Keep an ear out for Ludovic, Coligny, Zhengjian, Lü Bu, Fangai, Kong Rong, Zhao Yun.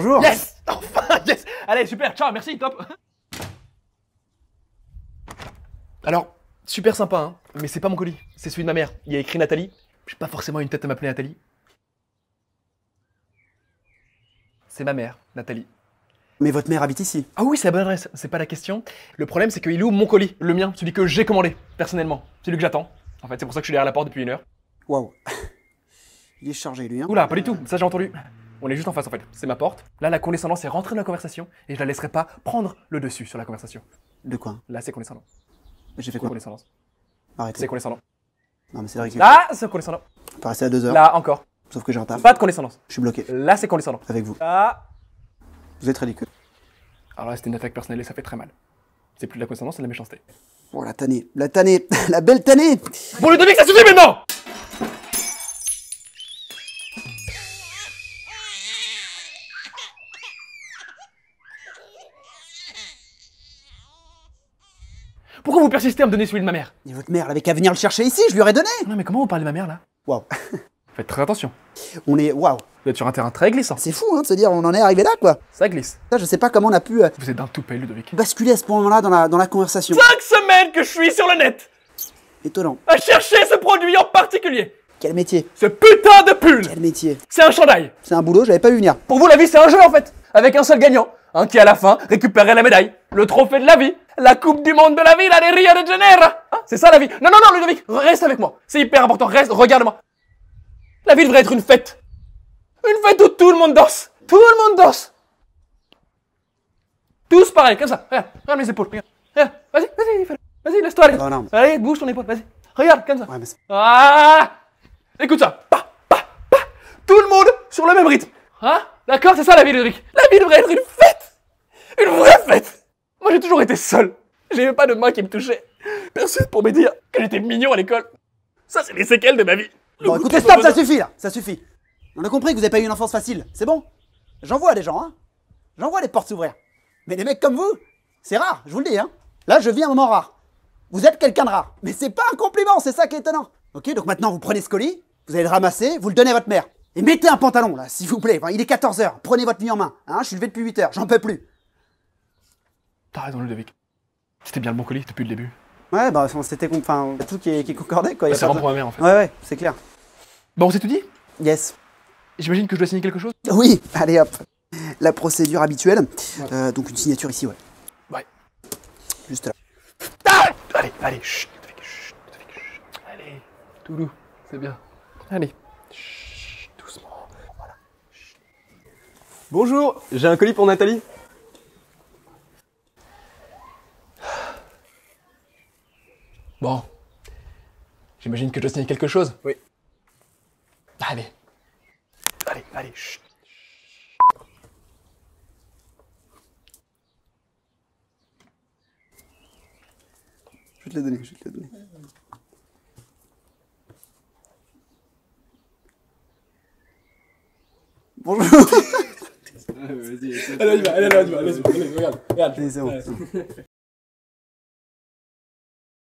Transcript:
Bonjour. Yes. Enfin, yes. Allez, super, ciao, merci, top. Alors, super sympa, hein, mais c'est pas mon colis, c'est celui de ma mère. Il y a écrit Nathalie. J'ai pas forcément une tête à m'appeler Nathalie. C'est ma mère, Nathalie. Mais votre mère habite ici? Ah oui, c'est la bonne adresse, c'est pas la question. Le problème, c'est qu'il loue mon colis, le mien, celui que j'ai commandé, personnellement. Celui que j'attends. En fait, c'est pour ça que je suis derrière la porte depuis une heure. Waouh. Il est chargé, lui, hein. Oula, pas du tout, ça j'ai entendu. On est juste en face, en fait. C'est ma porte. Là, la condescendance est rentrée dans la conversation et je la laisserai pas prendre le dessus sur la conversation. De quoi? Là, c'est condescendant. J'ai fait quoi? Condescendance. Arrêtez. C'est condescendant. Non, mais c'est vrai que... Là, c'est condescendant. Faut rester à 2 heures. Là, encore. Sauf que j'ai un retard. Pas de condescendance. Je suis bloqué. Là, c'est condescendant. Avec vous. Là... Vous êtes ridicule. Alors là, c'était une attaque personnelle et ça fait très mal. C'est plus de la condescendance, c'est de la méchanceté. Oh, la tannée. La tannée. La belle tannée. Bon, Ludovic, ça suffit maintenant. Pourquoi vous persistez à me donner celui de ma mère? Et votre mère, elle avait qu'à venir le chercher ici, je lui aurais donné. Non mais comment on parle de ma mère là? Waouh. Faites très attention. On est... Waouh. Vous êtes sur un terrain très glissant. C'est fou hein, de se dire on en est arrivé là quoi. Ça glisse. Ça, je sais pas comment on a pu... Vous êtes d'un toupet, Ludovic. Basculer à ce moment-là dans la conversation. 5 semaines que je suis sur le net. Étonnant. À chercher ce produit en particulier. Quel métier. Ce putain de pull. Quel métier. C'est un chandail. C'est un boulot, j'avais pas vu venir. Pour vous la vie c'est un jeu en fait. Avec un seul gagnant. Hein, qui à la fin récupérait la médaille, le trophée de la vie, la coupe du monde de la vie, la de Rio de Janeiro. Hein, c'est ça la vie. Non, non, non, Ludovic, reste avec moi. C'est hyper important, reste, regarde-moi. La vie devrait être une fête. Une fête où tout le monde danse. Tout le monde danse. Tous pareil, comme ça. Regarde, regarde mes épaules. Regarde. Vas-y, vas-y, vas-y, laisse-toi aller. Oh, non. Allez, bouge ton épaule, vas-y. Regarde, comme ça. Ouais, mais... Ah, écoute ça. Pa, pa, pa. Tout le monde sur le même rythme. Hein? D'accord, c'est ça la vie, Ludovic. La vie devrait être une fête. Une vraie fête. Moi, j'ai toujours été seul. J'avais pas de main qui me touchait. Personne pour me dire que j'étais mignon à l'école. Ça, c'est les séquelles de ma vie. Bon, écoutez, stop, ça suffit, là. Ça suffit. On a compris que vous avez pas eu une enfance facile. C'est bon. J'en vois des gens, hein. J'en vois des portes s'ouvrir. Mais des mecs comme vous, c'est rare, je vous le dis, hein. Là, je vis un moment rare. Vous êtes quelqu'un de rare. Mais c'est pas un compliment, c'est ça qui est étonnant. Ok, donc maintenant, vous prenez ce colis, vous allez le ramasser, vous le donnez à votre mère. Et mettez un pantalon, là, s'il vous plaît. Enfin, il est 14 h, prenez votre nuit en main. Hein, je suis levé depuis 8 h, j'en peux plus. T'as raison, Ludovic. C'était bien le bon colis depuis le début. Ouais, bah, c'était... Enfin, tout qui concordait, quoi. C'est vraiment pour ma mère, en fait. Ouais, ouais, c'est clair. Bon, on s'est tout dit? Yes. J'imagine que je dois signer quelque chose? Oui, allez, hop. La procédure habituelle. Ouais. Donc, une signature ici, ouais. Ouais. Juste là. Ah, allez, allez, chut, Ludovic, chut, Ludovic, chut. Allez, tout doux, c'est bien. Allez. Bonjour, j'ai un colis pour Nathalie. Bon. J'imagine que je dois signer quelque chose. Oui. Allez. Allez, allez. Chut. Je vais te la donner, je vais te la donner. Bonjour. Allez, on y va, allez, regarde, regarde. Allez, c'est bon.